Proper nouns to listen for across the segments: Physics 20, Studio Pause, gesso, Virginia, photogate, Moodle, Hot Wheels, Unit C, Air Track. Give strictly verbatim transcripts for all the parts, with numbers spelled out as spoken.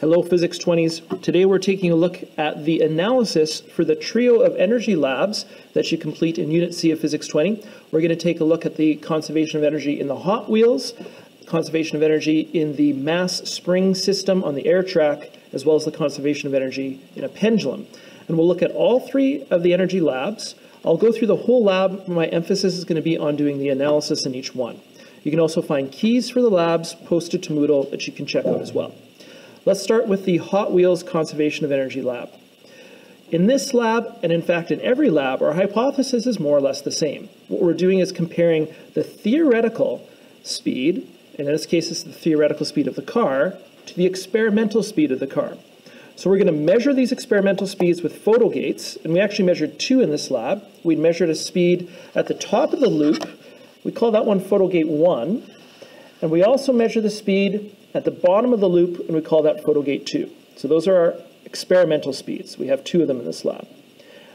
Hello Physics twenties. Today we're taking a look at the analysis for the trio of energy labs that you complete in Unit C of Physics twenty. We're going to take a look at the conservation of energy in the Hot Wheels, conservation of energy in the mass spring system on the Air Track, as well as the conservation of energy in a pendulum. And we'll look at all three of the energy labs. I'll go through the whole lab. My emphasis is going to be on doing the analysis in each one. You can also find keys for the labs posted to Moodle that you can check out as well. Let's start with the Hot Wheels Conservation of Energy lab. In this lab, and in fact in every lab, our hypothesis is more or less the same. What we're doing is comparing the theoretical speed, and in this case it's the theoretical speed of the car, to the experimental speed of the car. So we're going to measure these experimental speeds with photogates, and we actually measured two in this lab. We measured a speed at the top of the loop. We call that one photogate one, and we also measure the speed at the bottom of the loop, and we call that photogate two. So those are our experimental speeds. We have two of them in this lab.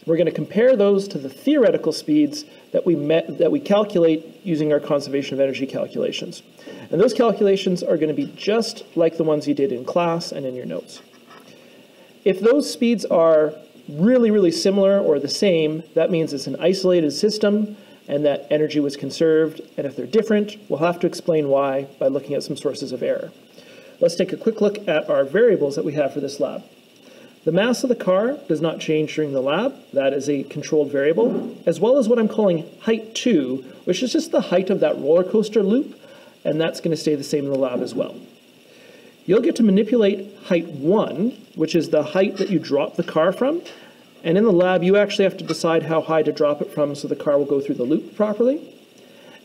We're going to compare those to the theoretical speeds that we, met, that we calculate using our conservation of energy calculations. And those calculations are going to be just like the ones you did in class and in your notes. If those speeds are really, really similar or the same, that means it's an isolated system and that energy was conserved. And if they're different, we'll have to explain why by looking at some sources of error. Let's take a quick look at our variables that we have for this lab. The mass of the car does not change during the lab. That is a controlled variable, as well as what I'm calling height two, which is just the height of that roller coaster loop, and that's going to stay the same in the lab as well. You'll get to manipulate height one, which is the height that you drop the car from, and in the lab you actually have to decide how high to drop it from so the car will go through the loop properly.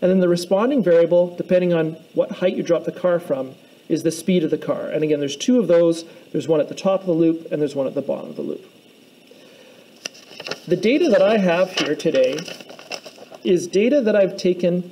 And then the responding variable, depending on what height you drop the car from, is the speed of the car. And again, there's two of those. There's one at the top of the loop, and there's one at the bottom of the loop. The data that I have here today is data that I've taken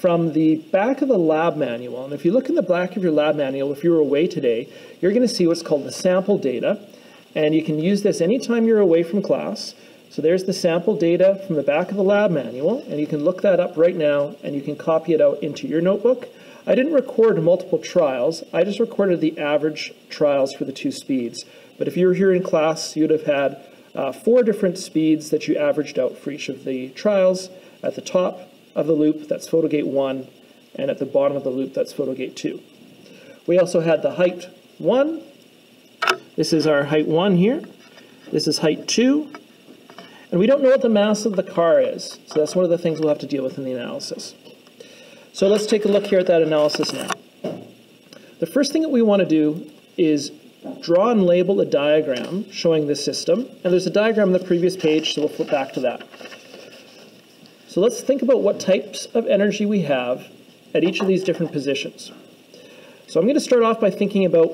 from the back of the lab manual. And if you look in the back of your lab manual, if you were away today, you're going to see what's called the sample data. And you can use this anytime you're away from class. So there's the sample data from the back of the lab manual, and you can look that up right now, and you can copy it out into your notebook. I didn't record multiple trials, I just recorded the average trials for the two speeds. But if you were here in class, you'd have had uh, four different speeds that you averaged out for each of the trials. At the top of the loop, that's photogate one, and at the bottom of the loop, that's photogate two. We also had the height one. This is our height one here. This is height two. And we don't know what the mass of the car is, so that's one of the things we'll have to deal with in the analysis. So let's take a look here at that analysis now. The first thing that we want to do is draw and label a diagram showing this system. And there's a diagram on the previous page, so we'll flip back to that. So let's think about what types of energy we have at each of these different positions. So I'm going to start off by thinking about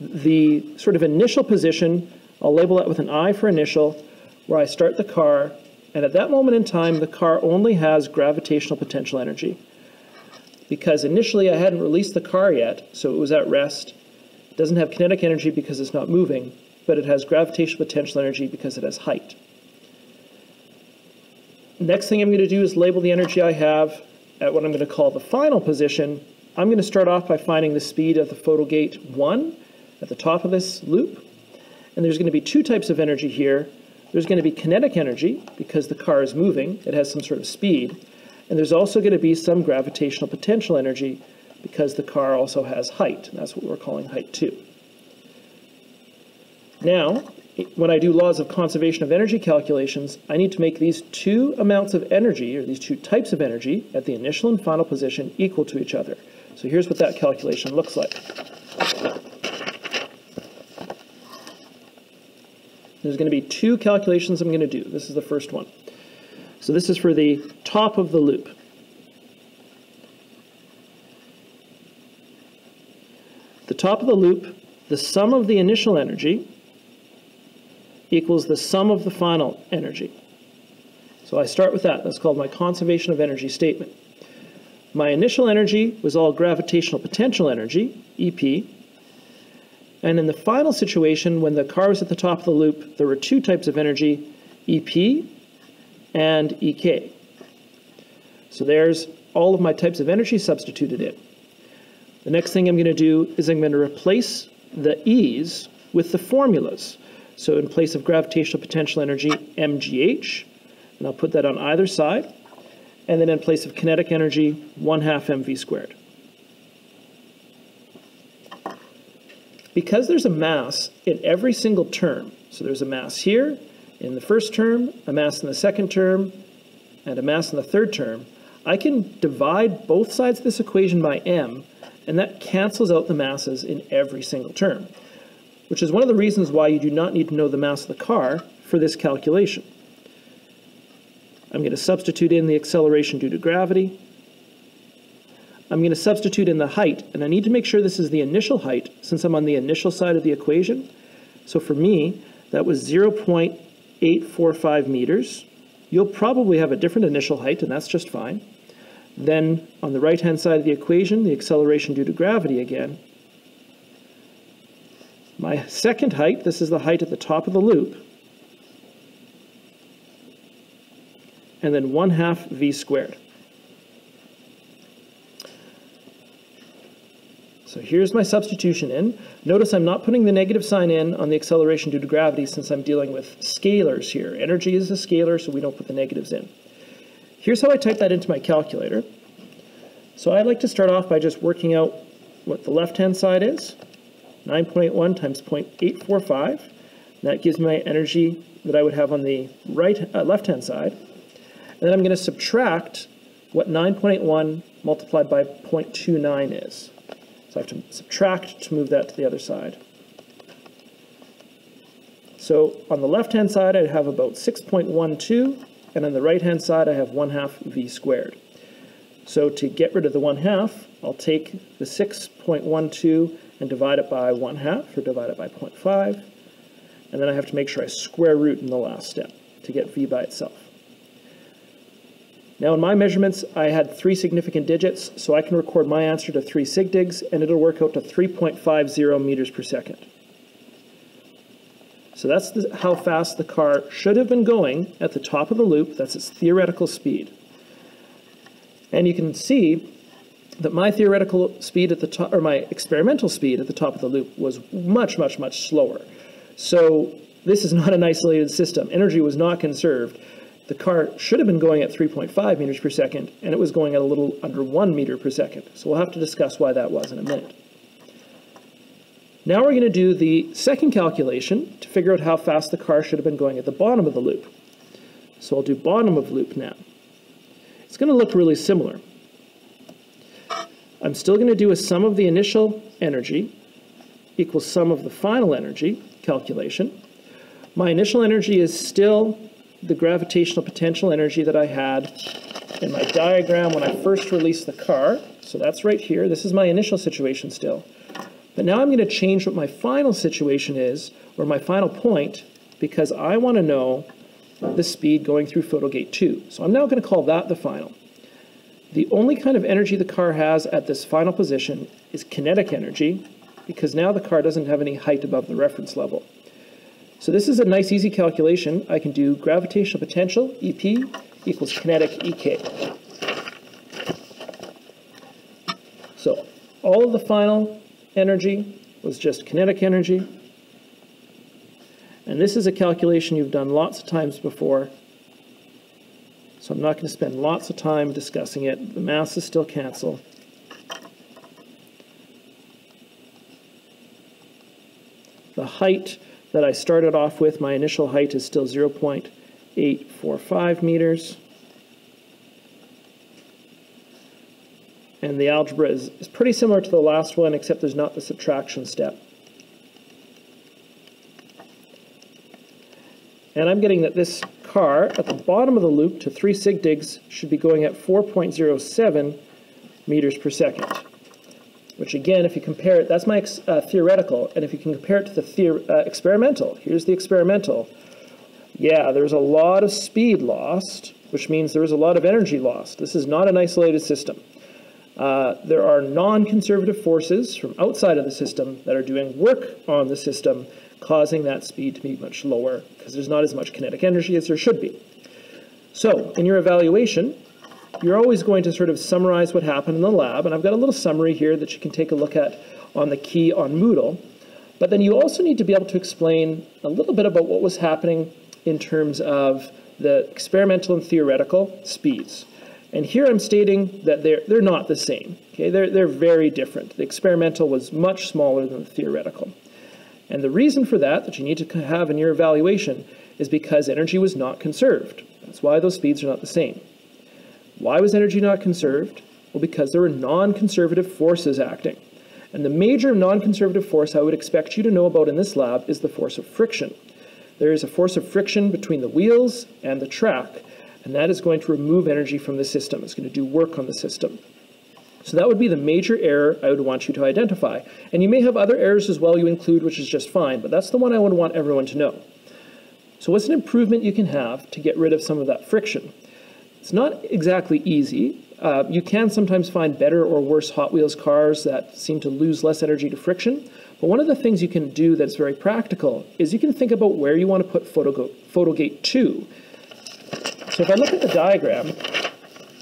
the sort of initial position. I'll label that with an I for initial, where I start the car. And at that moment in time, the car only has gravitational potential energy, because initially I hadn't released the car yet, so it was at rest. It doesn't have kinetic energy because it's not moving, but it has gravitational potential energy because it has height. Next thing I'm going to do is label the energy I have at what I'm going to call the final position. I'm going to start off by finding the speed of the photogate one at the top of this loop. And there's going to be two types of energy here. There's going to be kinetic energy because the car is moving. It has some sort of speed. And there's also going to be some gravitational potential energy because the car also has height, and that's what we're calling height two. Now, when I do laws of conservation of energy calculations, I need to make these two amounts of energy, or these two types of energy, at the initial and final position equal to each other. So here's what that calculation looks like. There's going to be two calculations I'm going to do. This is the first one. So this is for the top of the loop. The top of the loop, the sum of the initial energy equals the sum of the final energy. So I start with that. That's called my conservation of energy statement. My initial energy was all gravitational potential energy, E P, And in the final situation, when the car was at the top of the loop, there were two types of energy, E P and E K. So there's all of my types of energy substituted in. The next thing I'm going to do is I'm going to replace the E's with the formulas. So in place of gravitational potential energy, M G H, and I'll put that on either side. And then in place of kinetic energy, one half M V squared. Because there's a mass in every single term, so there's a mass here in the first term, a mass in the second term, and a mass in the third term, I can divide both sides of this equation by m, and that cancels out the masses in every single term, which is one of the reasons why you do not need to know the mass of the car for this calculation. I'm going to substitute in the acceleration due to gravity. I'm going to substitute in the height, and I need to make sure this is the initial height since I'm on the initial side of the equation. So for me, that was zero point eight four five meters. You'll probably have a different initial height, and that's just fine. Then on the right-hand side of the equation, the acceleration due to gravity again. My second height, this is the height at the top of the loop. And then one half V squared. So here's my substitution in. Notice I'm not putting the negative sign in on the acceleration due to gravity since I'm dealing with scalars here. Energy is a scalar, so we don't put the negatives in. Here's how I type that into my calculator. So I like to start off by just working out what the left-hand side is. nine point eight one times zero point eight four five. That gives me my energy that I would have on the right, uh, left-hand side. And then I'm going to subtract what nine point eight one multiplied by zero point two nine is. So I have to subtract to move that to the other side. So on the left-hand side, I have about six point one two, and on the right-hand side, I have one half V squared. So to get rid of the one half, I'll take the six point one two and divide it by one half, or divide it by zero point five, and then I have to make sure I square root in the last step to get V by itself. Now in my measurements, I had three significant digits, so I can record my answer to three sig digs, and it'll work out to three point five zero meters per second. So that's the, how fast the car should have been going at the top of the loop. That's its theoretical speed. And you can see that my theoretical speed at the top, or my experimental speed at the top of the loop was much, much, much slower. So this is not an isolated system. Energy was not conserved. The car should have been going at three point five meters per second, and it was going at a little under one meter per second. So we'll have to discuss why that was in a minute. Now we're going to do the second calculation to figure out how fast the car should have been going at the bottom of the loop. So I'll do bottom of loop now. It's going to look really similar. I'm still going to do a sum of the initial energy equals sum of the final energy calculation. My initial energy is still the gravitational potential energy that I had in my diagram when I first released the car. So that's right here. This is my initial situation still. But now I'm going to change what my final situation is, or my final point, because I want to know the speed going through photogate two. So I'm now going to call that the final. The only kind of energy the car has at this final position is kinetic energy, because now the car doesn't have any height above the reference level. So this is a nice, easy calculation. I can do gravitational potential, E P, equals kinetic, E K. So all of the final energy was just kinetic energy. And this is a calculation you've done lots of times before. So I'm not going to spend lots of time discussing it. The masses still cancel. The height that I started off with, my initial height is still zero point eight four five meters. And the algebra is, is pretty similar to the last one, except there's not the subtraction step. And I'm getting that this car at the bottom of the loop to three sig digs should be going at four point zero seven meters per second. Which again, if you compare it, that's my uh, theoretical, and if you can compare it to the theor uh, experimental, here's the experimental. Yeah, there's a lot of speed lost, which means there is a lot of energy lost. This is not an isolated system. Uh, there are non-conservative forces from outside of the system that are doing work on the system, causing that speed to be much lower because there's not as much kinetic energy as there should be. So in your evaluation, you're always going to sort of summarize what happened in the lab, and I've got a little summary here that you can take a look at on the key on Moodle. But then you also need to be able to explain a little bit about what was happening in terms of the experimental and theoretical speeds. And here I'm stating that they're, they're not the same. Okay? They're, they're very different. The experimental was much smaller than the theoretical. And the reason for that, that you need to have in your evaluation, is because energy was not conserved. That's why those speeds are not the same. Why was energy not conserved? Well, because there were non-conservative forces acting. And the major non-conservative force I would expect you to know about in this lab is the force of friction. There is a force of friction between the wheels and the track, and that is going to remove energy from the system. It's going to do work on the system. So that would be the major error I would want you to identify. And you may have other errors as well you include, which is just fine, but that's the one I would want everyone to know. So what's an improvement you can have to get rid of some of that friction? It's not exactly easy. Uh, you can sometimes find better or worse Hot Wheels cars that seem to lose less energy to friction. But one of the things you can do that's very practical is you can think about where you want to put photogate two. So if I look at the diagram,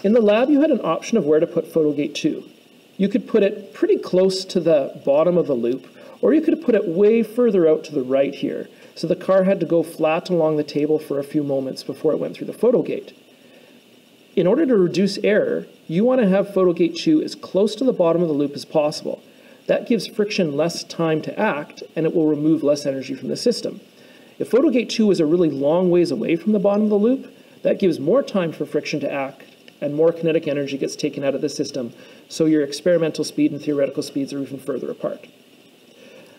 in the lab you had an option of where to put photogate two. You could put it pretty close to the bottom of the loop, or you could put it way further out to the right here. So the car had to go flat along the table for a few moments before it went through the photogate. In order to reduce error, you want to have photogate two as close to the bottom of the loop as possible. That gives friction less time to act, and it will remove less energy from the system. If photogate two is a really long ways away from the bottom of the loop, that gives more time for friction to act, and more kinetic energy gets taken out of the system, so your experimental speed and theoretical speeds are even further apart.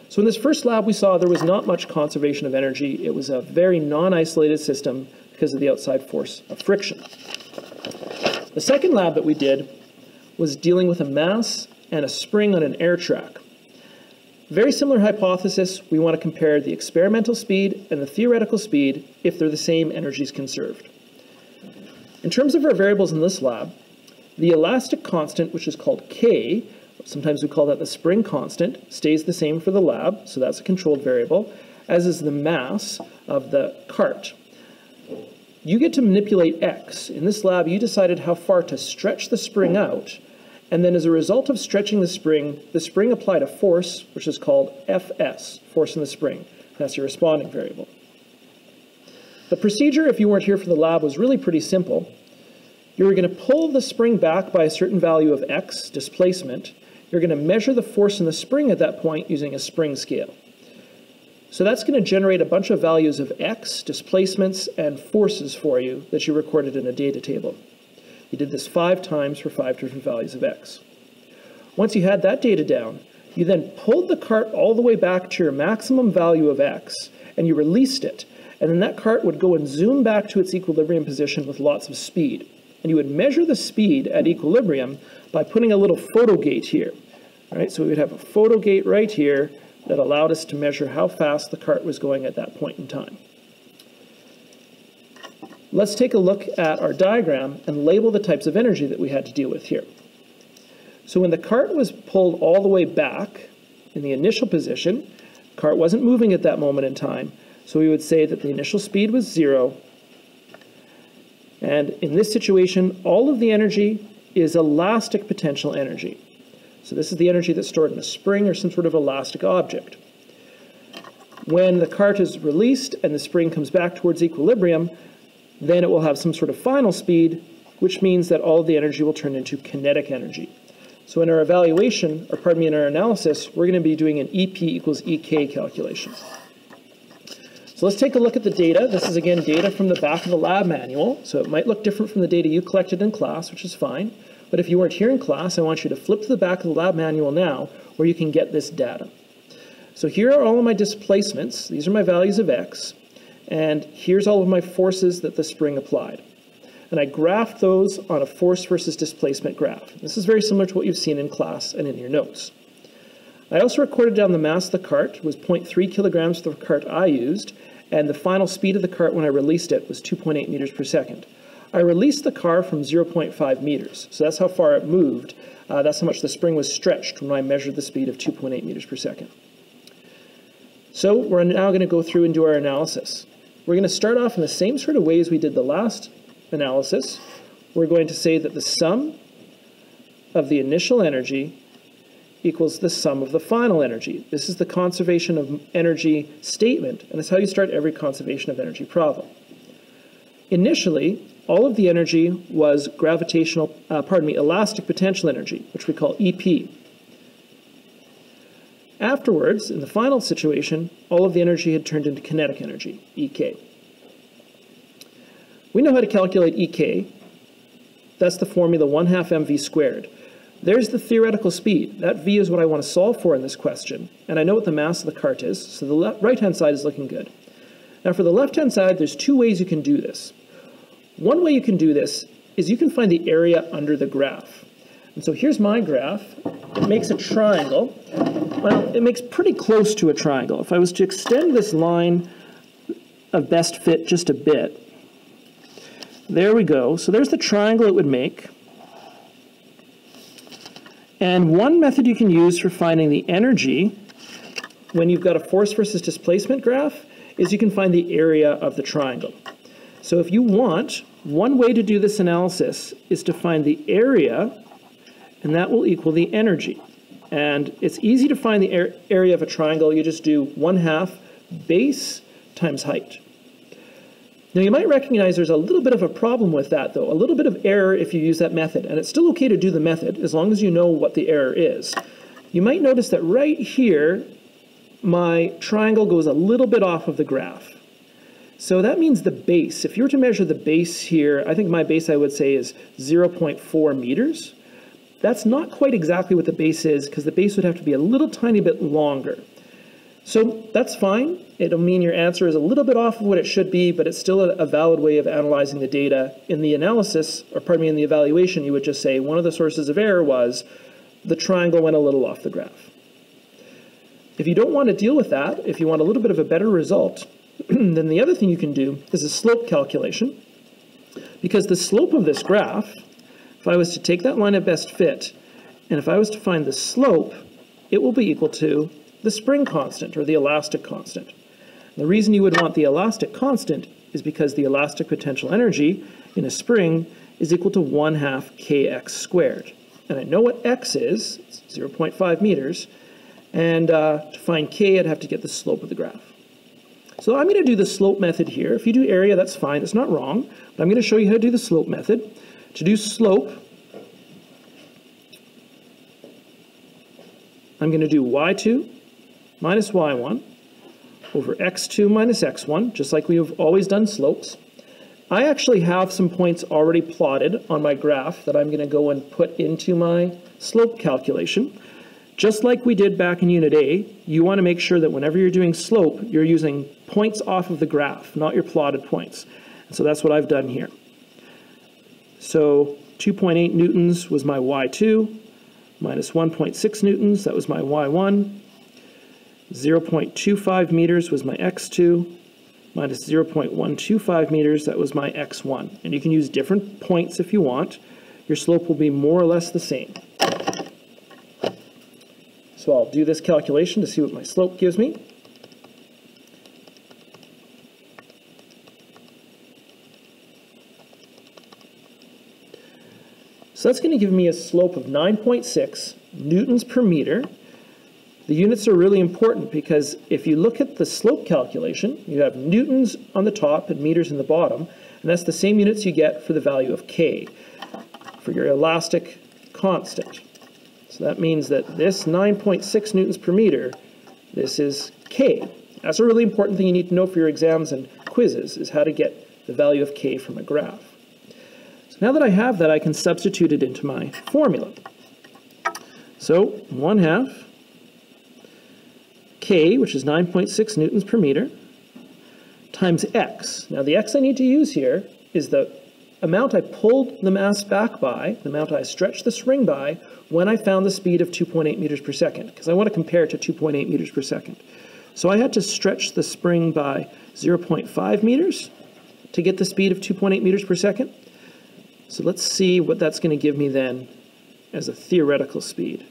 So in this first lab we saw there was not much conservation of energy. It was a very non-isolated system because of the outside force of friction. The second lab that we did was dealing with a mass and a spring on an air track. Very similar hypothesis. We want to compare the experimental speed and the theoretical speed if they're the same energies conserved. In terms of our variables in this lab, the elastic constant, which is called K, sometimes we call that the spring constant, stays the same for the lab, so that's a controlled variable, as is the mass of the cart. You get to manipulate X. In this lab, you decided how far to stretch the spring out, and then as a result of stretching the spring, the spring applied a force, which is called F S, force in the spring. That's your responding variable. The procedure, if you weren't here for the lab, was really pretty simple. You were going to pull the spring back by a certain value of X, displacement. You're going to measure the force in the spring at that point using a spring scale. So that's going to generate a bunch of values of X, displacements, and forces for you that you recorded in a data table. You did this five times for five different values of X. Once you had that data down, you then pulled the cart all the way back to your maximum value of X, and you released it. And then that cart would go and zoom back to its equilibrium position with lots of speed. And you would measure the speed at equilibrium by putting a little photogate here. All right, so we would have a photogate right here that allowed us to measure how fast the cart was going at that point in time. Let's take a look at our diagram and label the types of energy that we had to deal with here. So when the cart was pulled all the way back in the initial position, the cart wasn't moving at that moment in time, so we would say that the initial speed was zero. And in this situation, all of the energy is elastic potential energy. So this is the energy that's stored in a spring or some sort of elastic object. When the cart is released and the spring comes back towards equilibrium, then it will have some sort of final speed, which means that all of the energy will turn into kinetic energy. So in our evaluation, or pardon me, in our analysis, we're going to be doing an E P equals E K calculation. So let's take a look at the data. This is, again, data from the back of the lab manual. So it might look different from the data you collected in class, which is fine. But if you weren't here in class, I want you to flip to the back of the lab manual now where you can get this data. So here are all of my displacements. These are my values of X. And here's all of my forces that the spring applied. And I graphed those on a force versus displacement graph. This is very similar to what you've seen in class and in your notes. I also recorded down the mass of the cart. It was zero point three kilograms for the cart I used, and the final speed of the cart when I released it was two point eight meters per second. I released the car from zero point five meters. So that's how far it moved. Uh, that's how much the spring was stretched when I measured the speed of two point eight meters per second. So we're now going to go through and do our analysis. We're going to start off in the same sort of way as we did the last analysis. We're going to say that the sum of the initial energy equals the sum of the final energy. This is the conservation of energy statement, and it's how you start every conservation of energy problem. Initially, all of the energy was gravitational, uh, pardon me, elastic potential energy, which we call E P. Afterwards, in the final situation, all of the energy had turned into kinetic energy, E K. We know how to calculate E K. That's the formula one half m v squared. There's the theoretical speed. That v is what I want to solve for in this question, and I know what the mass of the cart is, so the right-hand side is looking good. Now for the left-hand side, there's two ways you can do this. One way you can do this is you can find the area under the graph. And so here's my graph. It makes a triangle. Well, it makes pretty close to a triangle. If I was to extend this line of best fit just a bit, there we go. So there's the triangle it would make. And one method you can use for finding the energy when you've got a force versus displacement graph is you can find the area of the triangle. So if you want, one way to do this analysis is to find the area, and that will equal the energy. And it's easy to find the area of a triangle. You just do one half base times height. Now you might recognize there's a little bit of a problem with that though, a little bit of error if you use that method, and it's still okay to do the method as long as you know what the error is. You might notice that right here, my triangle goes a little bit off of the graph. So that means the base, if you were to measure the base here, I think my base I would say is zero point four meters. That's not quite exactly what the base is because the base would have to be a little tiny bit longer. So that's fine. It'll mean your answer is a little bit off of what it should be, but it's still a valid way of analyzing the data. In the analysis, or pardon me, in the evaluation, you would just say one of the sources of error was the triangle went a little off the graph. If you don't want to deal with that, if you want a little bit of a better result, then the other thing you can do is a slope calculation, because the slope of this graph, if I was to take that line of best fit, and if I was to find the slope, it will be equal to the spring constant, or the elastic constant. And the reason you would want the elastic constant is because the elastic potential energy in a spring is equal to one half k x squared. And I know what x is, it's zero point five meters, and uh, to find k I'd have to get the slope of the graph. So I'm going to do the slope method here. If you do area, that's fine, it's not wrong, but I'm going to show you how to do the slope method. To do slope, I'm going to do y two minus y one over x two minus x one, just like we have always done slopes. I actually have some points already plotted on my graph that I'm going to go and put into my slope calculation. Just like we did back in Unit A, you want to make sure that whenever you're doing slope, you're using points off of the graph, not your plotted points. And so that's what I've done here. So two point eight newtons was my y two, minus one point six newtons, that was my y one, zero point two five meters was my x two, minus zero point one two five meters, that was my x one. And you can use different points if you want. Your slope will be more or less the same. So I'll do this calculation to see what my slope gives me. So that's going to give me a slope of nine point six newtons per meter. The units are really important because if you look at the slope calculation, you have newtons on the top and meters in the bottom, and that's the same units you get for the value of k, for your elastic constant. So that means that this nine point six newtons per meter, this is k. That's a really important thing you need to know for your exams and quizzes, is how to get the value of k from a graph. So now that I have that, I can substitute it into my formula. So one half k, which is nine point six newtons per meter, times x. Now the x I need to use here is the amount I pulled the mass back by, the amount I stretched the spring by, when I found the speed of two point eight meters per second, because I want to compare it to two point eight meters per second. So I had to stretch the spring by zero point five meters to get the speed of two point eight meters per second. So let's see what that's going to give me then as a theoretical speed.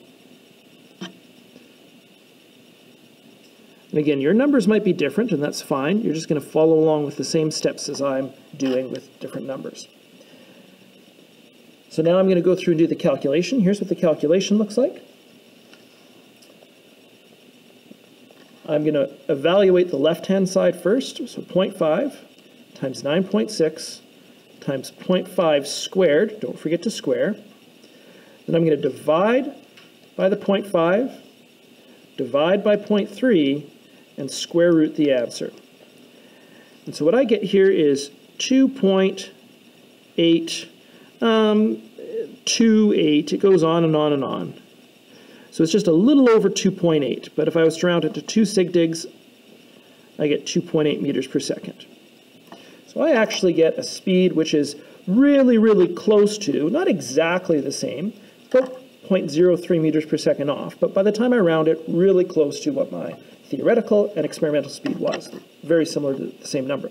And again, your numbers might be different, and that's fine. You're just going to follow along with the same steps as I'm doing with different numbers. So now I'm going to go through and do the calculation. Here's what the calculation looks like. I'm going to evaluate the left-hand side first. So zero point five times nine point six times zero point five squared. Don't forget to square. Then I'm going to divide by the zero point five, divide by zero point three, and square root the answer. And so what I get here is two point eight. Um, two point eight, it goes on and on and on. So it's just a little over two point eight, but if I was to round it to two sigdigs, I get two point eight meters per second. So I actually get a speed which is really, really close to, not exactly the same, but zero point zero three meters per second off. But by the time I round it, really close to what my theoretical and experimental speed was. Very similar to the same number.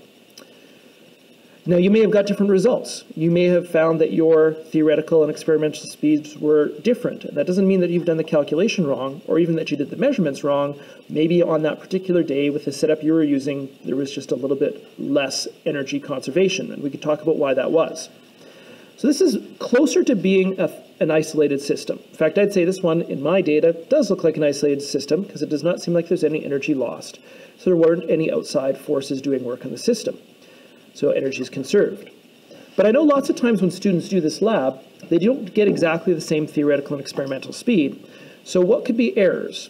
Now, you may have got different results. You may have found that your theoretical and experimental speeds were different. That doesn't mean that you've done the calculation wrong or even that you did the measurements wrong. Maybe on that particular day with the setup you were using, there was just a little bit less energy conservation, and we could talk about why that was. So this is closer to being a, an isolated system. In fact, I'd say this one in my data does look like an isolated system because it does not seem like there's any energy lost. So there weren't any outside forces doing work on the system. So energy is conserved. But I know lots of times when students do this lab, they don't get exactly the same theoretical and experimental speed. So what could be errors?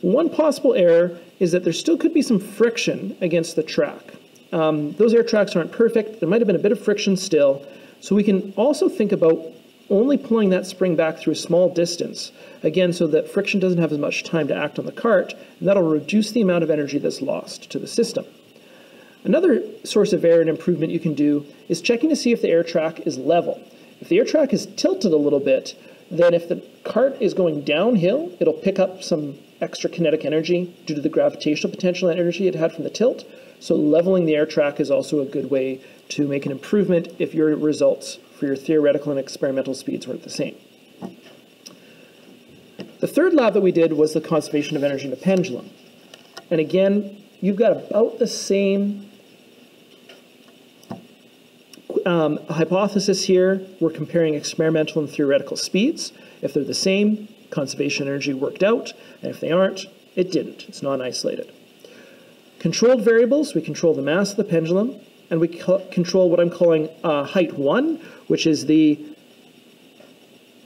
One possible error is that there still could be some friction against the track. Um, those air tracks aren't perfect. There might have been a bit of friction still. So we can also think about only pulling that spring back through a small distance, again, so that friction doesn't have as much time to act on the cart, and that'll reduce the amount of energy that's lost to the system. Another source of error and improvement you can do is checking to see if the air track is level. If the air track is tilted a little bit, then if the cart is going downhill, it'll pick up some extra kinetic energy due to the gravitational potential energy it had from the tilt. So leveling the air track is also a good way to make an improvement if your results for your theoretical and experimental speeds weren't the same. The third lab that we did was the conservation of energy in a pendulum. And again, you've got about the same Um, hypothesis here. We're comparing experimental and theoretical speeds. If they're the same, conservation energy worked out, and if they aren't, it didn't. It's non-isolated. Controlled variables, we control the mass of the pendulum, and we control what I'm calling uh, height one, which is the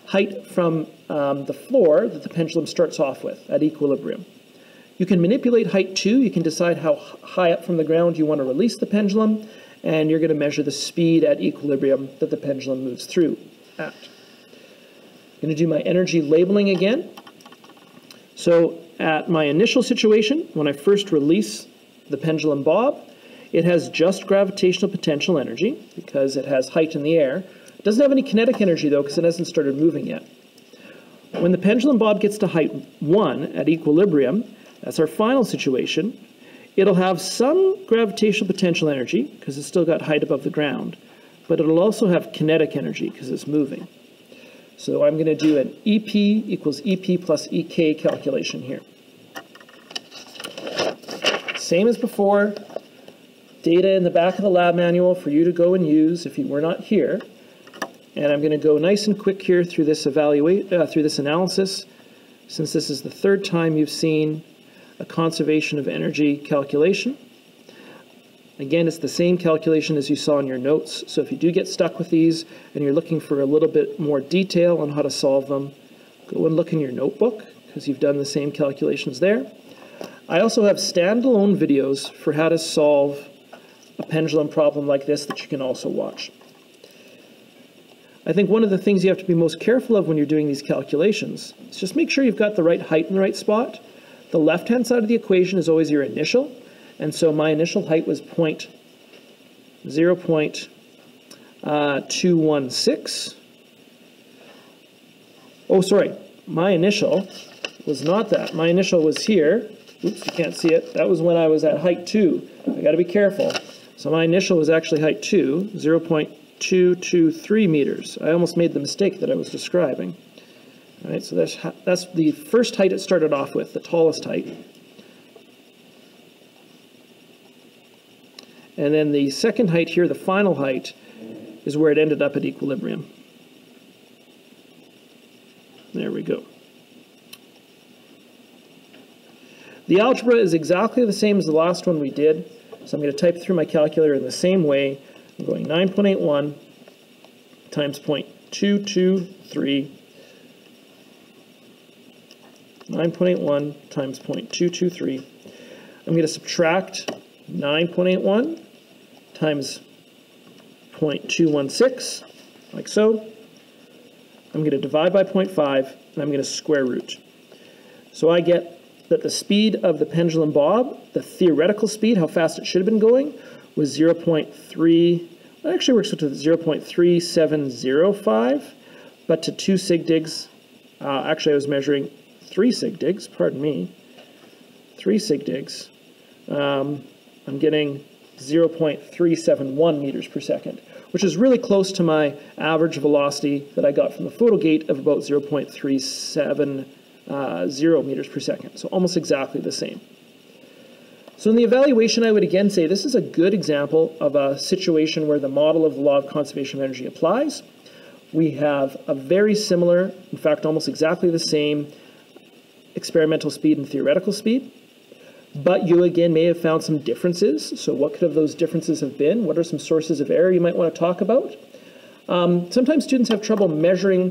height from um, the floor that the pendulum starts off with at equilibrium. You can manipulate height two. You can decide how high up from the ground you want to release the pendulum, and you're going to measure the speed at equilibrium that the pendulum moves through at. I'm going to do my energy labeling again. So at my initial situation, when I first release the pendulum bob, it has just gravitational potential energy because it has height in the air. It doesn't have any kinetic energy, though, because it hasn't started moving yet. When the pendulum bob gets to height one at equilibrium, that's our final situation, it'll have some gravitational potential energy because it's still got height above the ground, but it'll also have kinetic energy because it's moving. So I'm going to do an E P equals E P plus E K calculation here. Same as before, data in the back of the lab manual for you to go and use if you were not here. And I'm going to go nice and quick here through this evaluate uh, through this analysis, since this is the third time you've seen a conservation of energy calculation. Again, it's the same calculation as you saw in your notes, so if you do get stuck with these and you're looking for a little bit more detail on how to solve them, go and look in your notebook because you've done the same calculations there. I also have standalone videos for how to solve a pendulum problem like this that you can also watch. I think one of the things you have to be most careful of when you're doing these calculations is just make sure you've got the right height in the right spot. The left-hand side of the equation is always your initial, and so my initial height was zero point two one six. Oh, sorry, my initial was not that. My initial was here. Oops, you can't see it. That was when I was at height two. I got to be careful. So my initial was actually height two, 0 two to three meters. I almost made the mistake that I was describing. All right, so that's, that's the first height it started off with, the tallest height. And then the second height here, the final height, is where it ended up at equilibrium. There we go. The algebra is exactly the same as the last one we did, so I'm going to type through my calculator in the same way. I'm going nine point eight one times zero point two two three, nine point eight one times zero point two two three. I'm going to subtract nine point eight one times zero point two one six, like so. I'm going to divide by zero point five, and I'm going to square root. So I get that the speed of the pendulum bob, the theoretical speed, how fast it should have been going, was zero point three, that actually works out to zero point three seven zero five, but to two sig digs, uh, actually I was measuring three sig digs, pardon me, three sig digs, um, I'm getting zero point three seven one meters per second, which is really close to my average velocity that I got from the photogate of about zero point three seven Uh, zero meters per second, so almost exactly the same. So in the evaluation, I would again say this is a good example of a situation where the model of the law of conservation of energy applies. We have a very similar, in fact almost exactly the same, experimental speed and theoretical speed, but you again may have found some differences. So what could have those differences have been? What are some sources of error you might want to talk about? Um, sometimes students have trouble measuring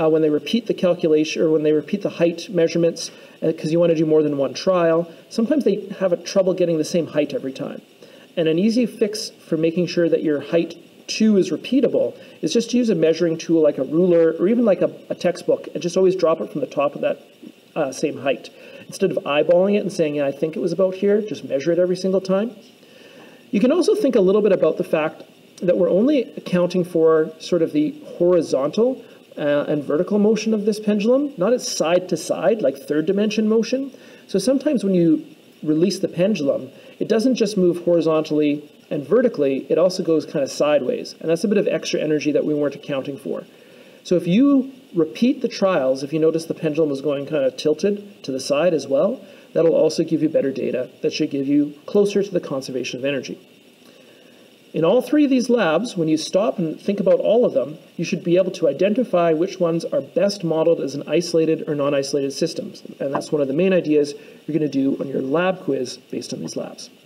Uh, when they repeat the calculation, or when they repeat the height measurements, because uh, you want to do more than one trial. Sometimes they have a trouble getting the same height every time. And an easy fix for making sure that your height two is repeatable is just to use a measuring tool like a ruler, or even like a, a textbook, and just always drop it from the top of that uh, same height. Instead of eyeballing it and saying, yeah, I think it was about here, just measure it every single time. You can also think a little bit about the fact that we're only accounting for sort of the horizontal Uh, and vertical motion of this pendulum, not its side to side, like third dimension motion. So sometimes when you release the pendulum, it doesn't just move horizontally and vertically, it also goes kind of sideways. And that's a bit of extra energy that we weren't accounting for. So if you repeat the trials, if you notice the pendulum was going kind of tilted to the side as well, that'll also give you better data that should give you closer to the conservation of energy. In all three of these labs, when you stop and think about all of them, you should be able to identify which ones are best modeled as an isolated or non-isolated systems. And that's one of the main ideas you're going to do on your lab quiz based on these labs.